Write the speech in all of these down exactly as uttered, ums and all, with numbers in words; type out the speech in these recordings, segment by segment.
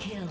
kill.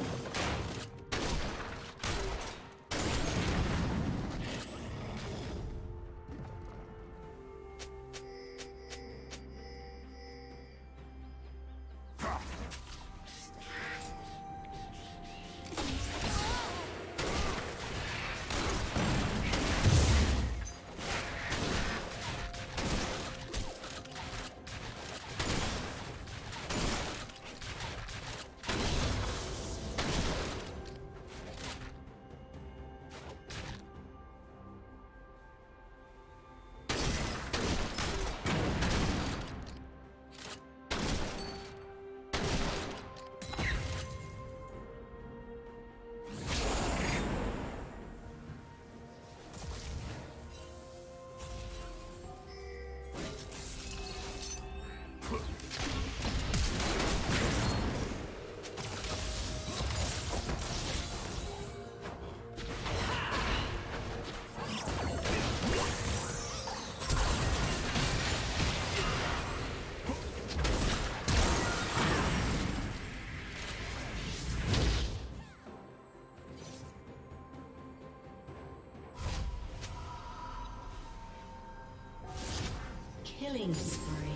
Killing spree.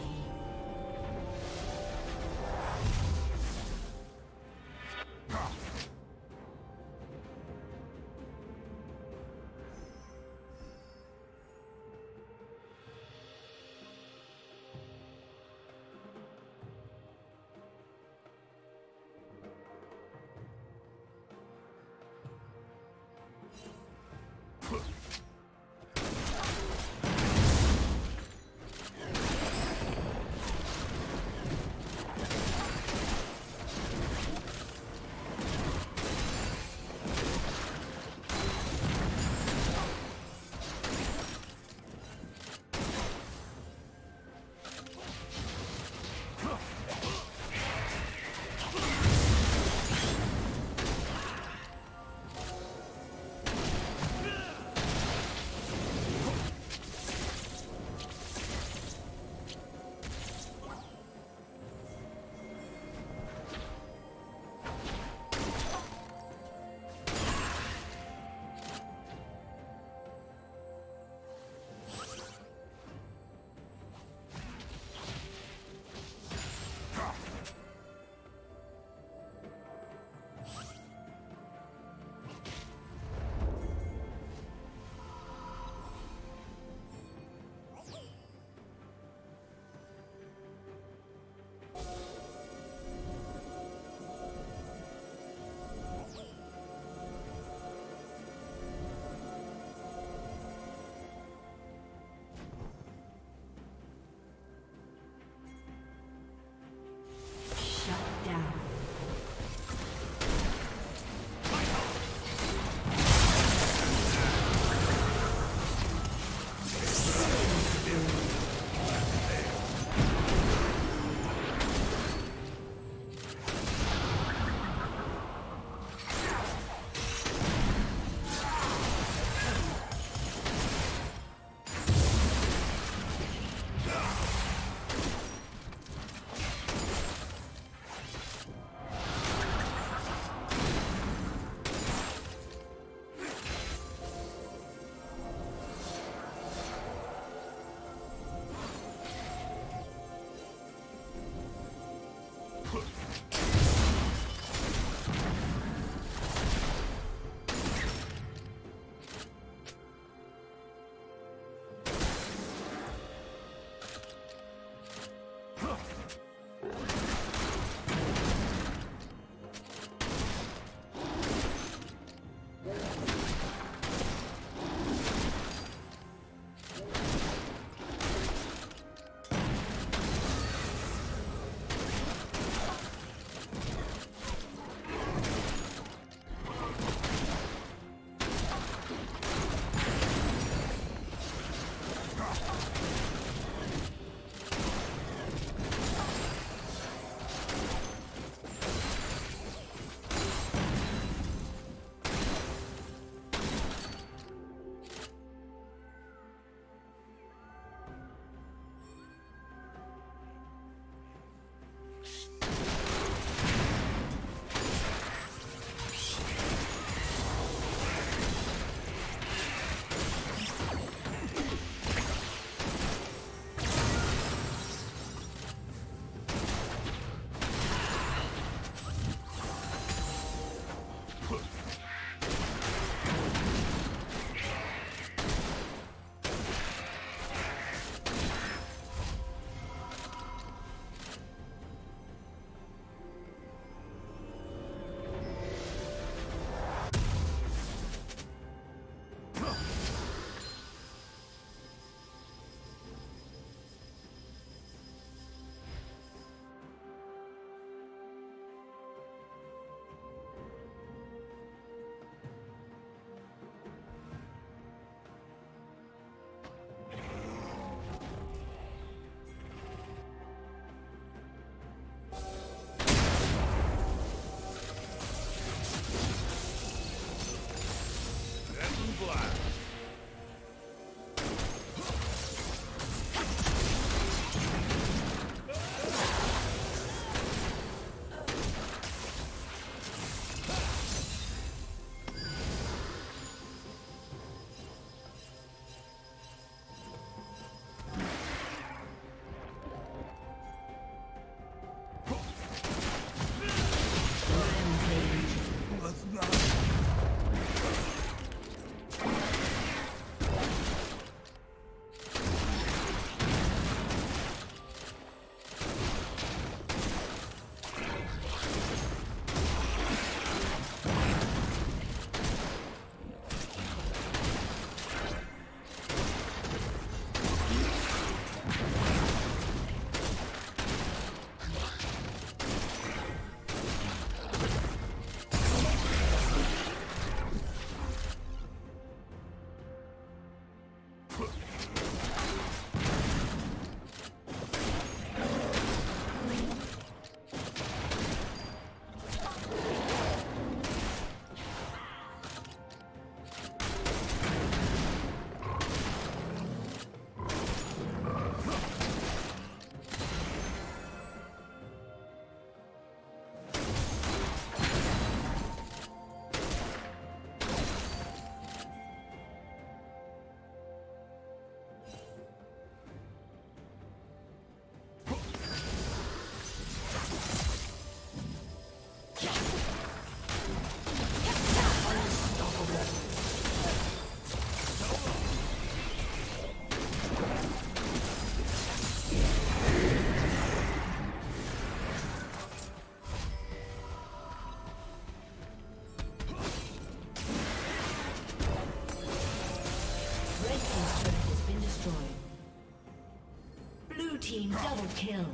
team double kill.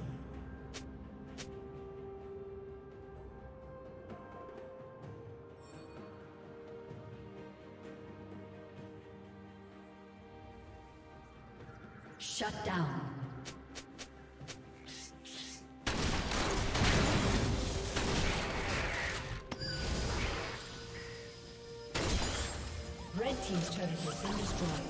Shut down. Red team's turret has been destroyed.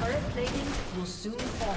Dominating. Will soon fall.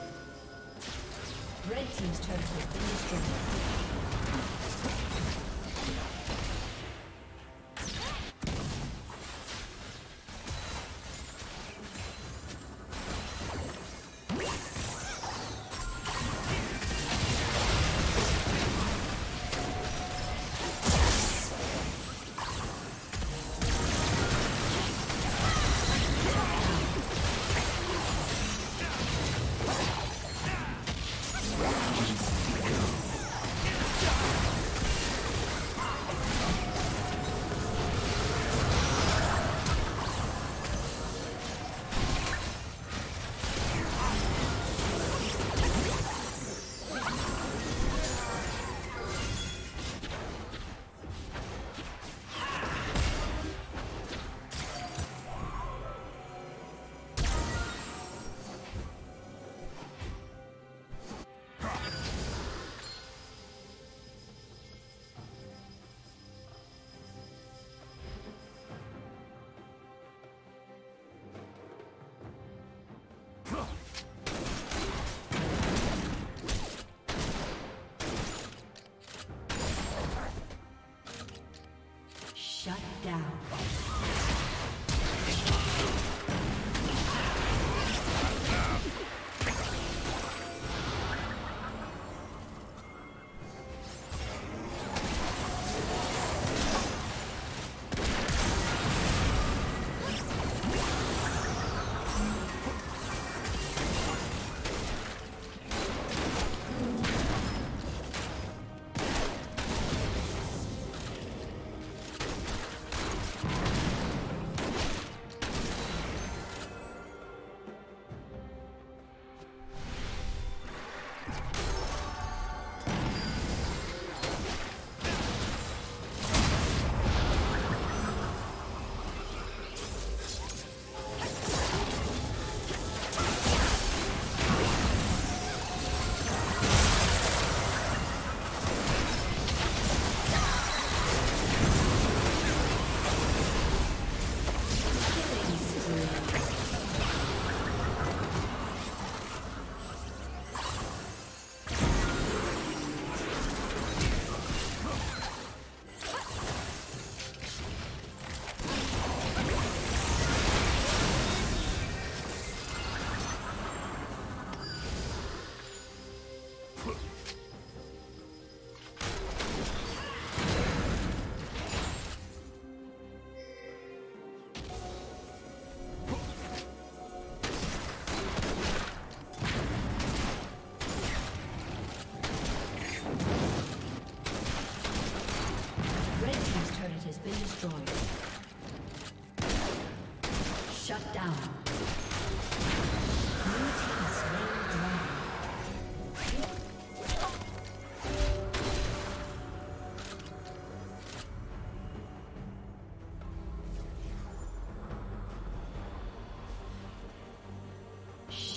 Red team's turret has been destroyed.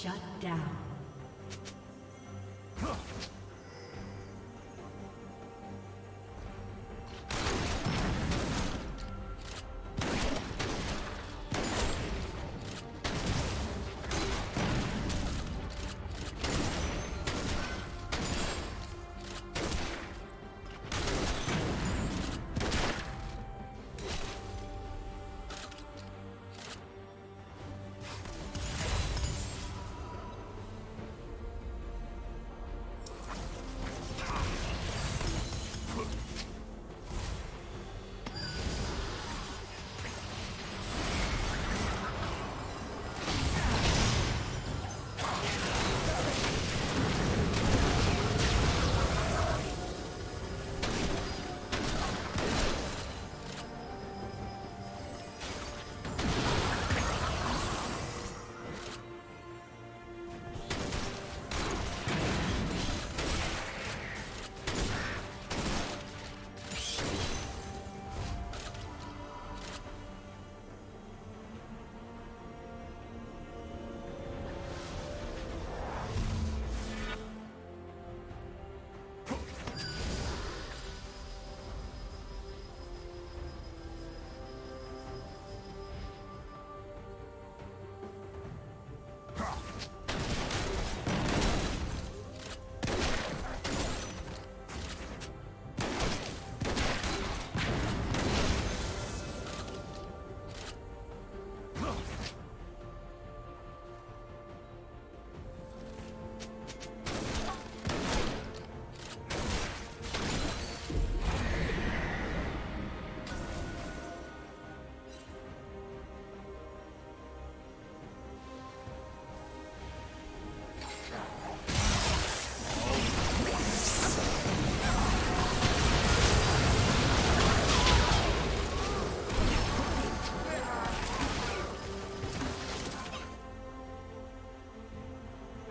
Shut down.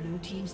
Blue team's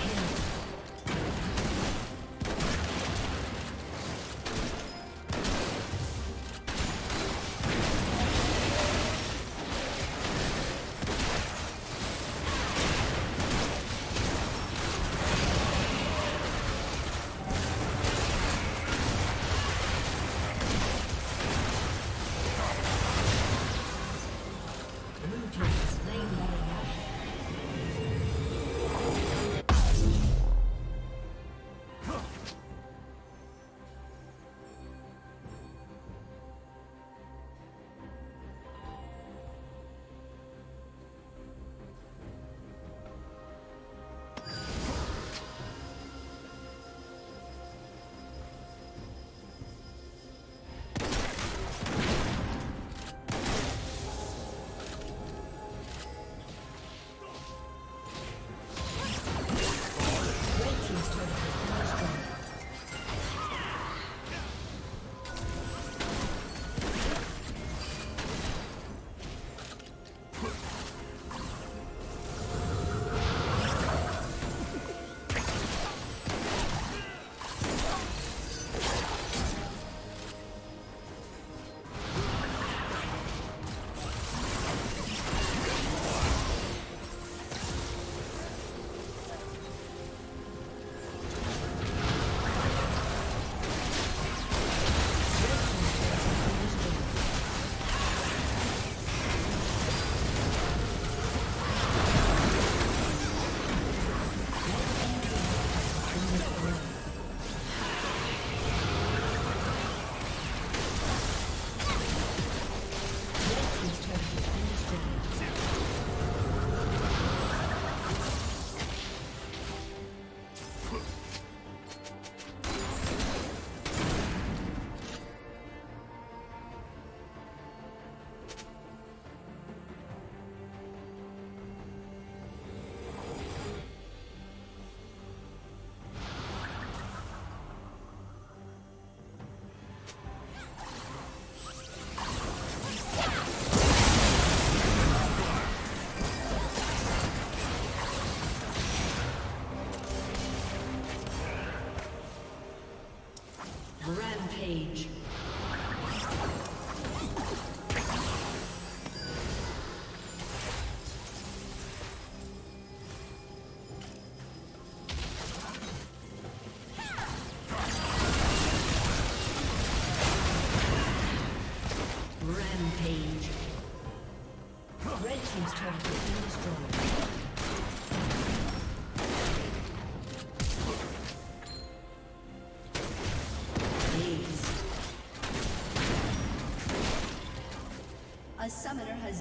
kill. Slain by a team's turret has been destroyed. A summoner has